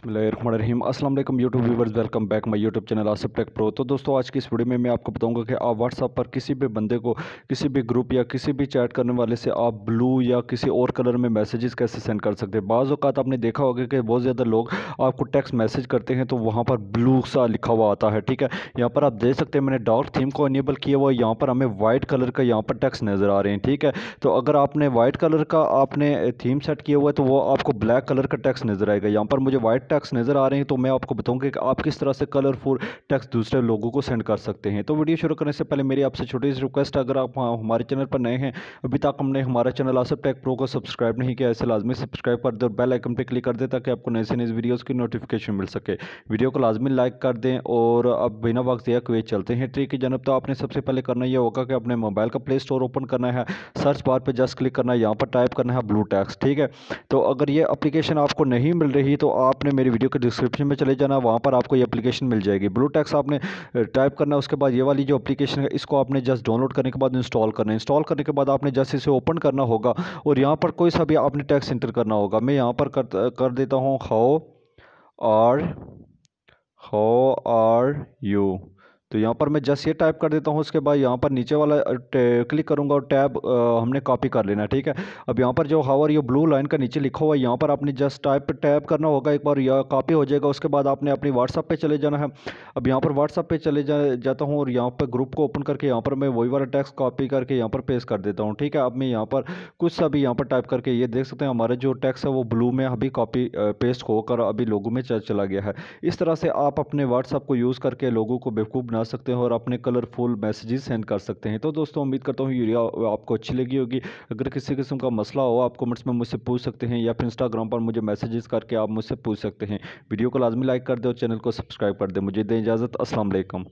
बिस्मिल्लाहिर्रहमानिर्रहीम अस्सलाम वालेकुम YouTube viewers, welcome back my YouTube channel Asib take pro. तो दोस्तों, आज की इस वीडियो में मैं आपको बताऊंगा कि आप व्हाट्सएप पर किसी भी बंदे को किसी भी ग्रुप या किसी भी चैट करने वाले से आप ब्लू या किसी और कलर में मैसेजेस कैसे सेंड कर सकते हैं। बाज़ औक़ात आपने देखा होगा कि बहुत ज़्यादा लोग आपको टेक्स्ट मैसेज करते हैं तो वहाँ पर ब्लू सा लिखा हुआ आता है। ठीक है, यहाँ पर आप देख सकते हैं मैंने डार्क थीम को इनेबल किया हुआ, यहाँ पर हमें वाइट कलर का यहाँ पर टेक्स्ट नज़र आ रहे हैं। ठीक है, तो अगर आपने वाइट कलर का आपने थीम सेट किया हुआ है तो वो आपको ब्लैक कलर का टेक्स्ट नज़र आएगा। यहाँ पर मुझे वाइट टेक्स्ट नज़र आ रहे हैं, तो मैं आपको बताऊंगा कि आप किस तरह से कलरफुल टेक्स्ट दूसरे लोगों को सेंड कर सकते हैं। तो वीडियो शुरू करने से पहले मेरी आपसे छोटी सी रिक्वेस्ट है, अगर आप हमारे चैनल पर नए हैं, अभी तक हमने हमारा चैनल आसिब टेक प्रो को सब्सक्राइब नहीं किया, ऐसे लाजमी सब्सक्राइब कर दें और बेल आइकन पर क्लिक कर दें ताकि आपको नए से नई वीडियोज़ की नोटिफिकेशन मिल सके। वीडियो को लाजमी लाइक कर दें और अब बिना वक्त ज़ाया किए चलते हैं ट्रिक की जानब। तो आपने सबसे पहले करना यह होगा कि अपने मोबाइल का प्ले स्टोर ओपन करना है, सर्च बार पर जस्ट क्लिक करना है, यहाँ पर टाइप करना है ब्लू टेक्स्ट। ठीक है, तो अगर ये एप्लीकेशन आपको नहीं मिल रही तो आपने मेरी वीडियो के डिस्क्रिप्शन में चले जाना, वहाँ पर आपको ये एप्लीकेशन मिल जाएगी। ब्लू टेक्स्ट आपने टाइप करना है, उसके बाद ये वाली जो एप्लीकेशन है इसको आपने जस्ट डाउनलोड करने के बाद इंस्टॉल करना है। इंस्टॉल करने के बाद आपने जस्ट इसे ओपन करना होगा और यहाँ पर कोई सा भी आपने टेक्स्ट एंटर करना होगा। मैं यहाँ पर कर देता हूँ हाउ आर यू, तो यहाँ पर मैं जस्ट ये टाइप कर देता हूँ। उसके बाद यहाँ पर नीचे वाला क्लिक करूँगा और टैब हमने कॉपी कर लेना। ठीक है, अब यहाँ पर जो how are you blue line का नीचे लिखा हुआ है यहाँ पर आपने जस्ट टैप करना होगा, एक बार यह कॉपी हो जाएगा। उसके बाद आपने अपनी व्हाट्सअप पे चले जाना है। अब यहाँ पर व्हाट्सअप पे चले जाता हूँ और यहाँ पर ग्रुप को ओपन करके यहाँ पर मैं वही वाला टेक्स्ट कॉपी करके यहाँ पर पेस्ट कर देता हूँ। ठीक है, अब मैं यहाँ पर कुछ सा भी यहाँ पर टाइप करके ये देख सकते हैं हमारा जो टेक्स्ट है वो ब्लू में अभी कॉपी पेस्ट होकर अभी लोगों में चला गया है। इस तरह से आप अपने व्हाट्सअप को यूज़ करके लोगों को बेवकूफ़ सकते हैं और अपने कलरफुल मैसेजेस सेंड कर सकते हैं। तो दोस्तों, उम्मीद करता हूँ वीडियो आपको अच्छी लगी होगी। अगर किसी किस्म का मसला हो आप कमेंट्स में मुझसे पूछ सकते हैं या फिर इंस्टाग्राम पर मुझे मैसेजेस करके आप मुझसे पूछ सकते हैं। वीडियो को लाजमी लाइक कर दें और चैनल को सब्सक्राइब कर दें। मुझे दें इजाज़त, अस्सलाम वालेकुम।